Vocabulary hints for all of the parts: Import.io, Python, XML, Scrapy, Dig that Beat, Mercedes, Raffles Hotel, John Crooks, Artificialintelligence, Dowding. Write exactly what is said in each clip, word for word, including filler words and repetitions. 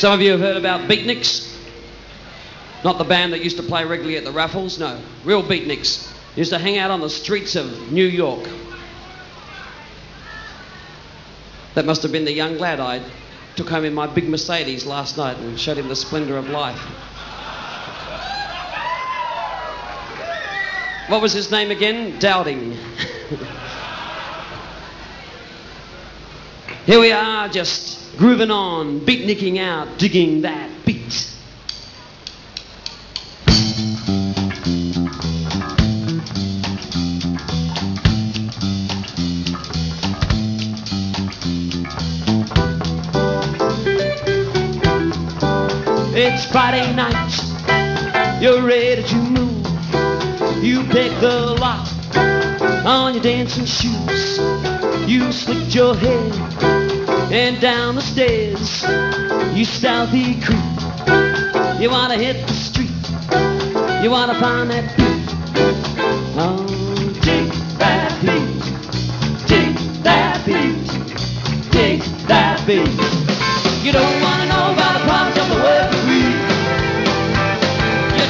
Some of you have heard about beatniks. Not the band that used to play regularly at the Raffles, no. Real beatniks used to hang out on the streets of New York. That must have been the young lad I took home in my big Mercedes last night and showed him the splendour of life. What was his name again? Dowding. Here we are, just grooving on, beatniking out, digging that beat. It's Friday night, you're ready to move. You pick the lock on your dancing shoes. You slicked your head and down the stairs you stealthy creep. You wanna hit the street, you wanna find that beat. Oh, dig that beat, dig that beat, dig that beat. You don't wanna know about the problems of the world.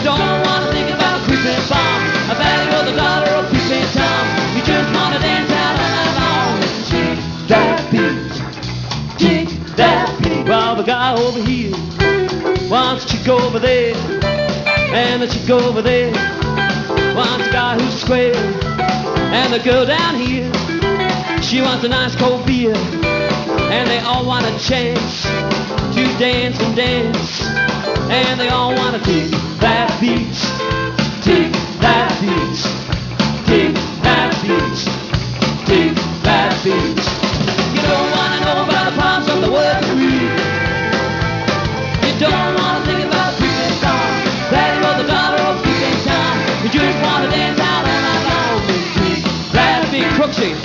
Don't wanna think about a creeping bomb, a value of the dollar or creeping Tom. You just wanna dance out all night long. Dig that beat, dig that beat. Well, the guy over here wants a chick over there, and the chick over there wants a guy who's square, and the girl down here, she wants a nice cold beer, and they all want a chance to dance and dance, and they all wanna dig that beat, dig that beat, dig that beat, dig that beat. You don't wanna know about the problems of the world to read. You don't wanna think about creeping song, value of the dollar or creeping time. You just wanna dance out all night long. Dig that beat, Crooksy.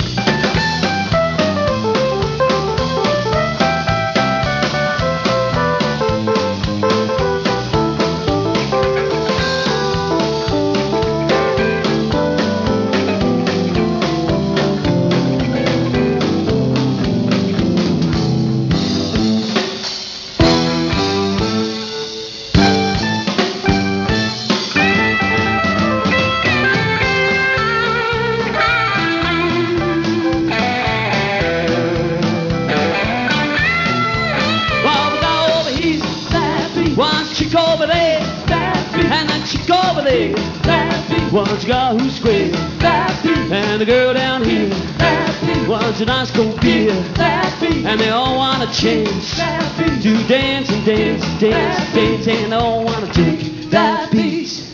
Wants a guy who's square, and the girl down here wants a nice cold beer, and they all want a chance to dance and dance and dance and dance, and they all want to take that beat.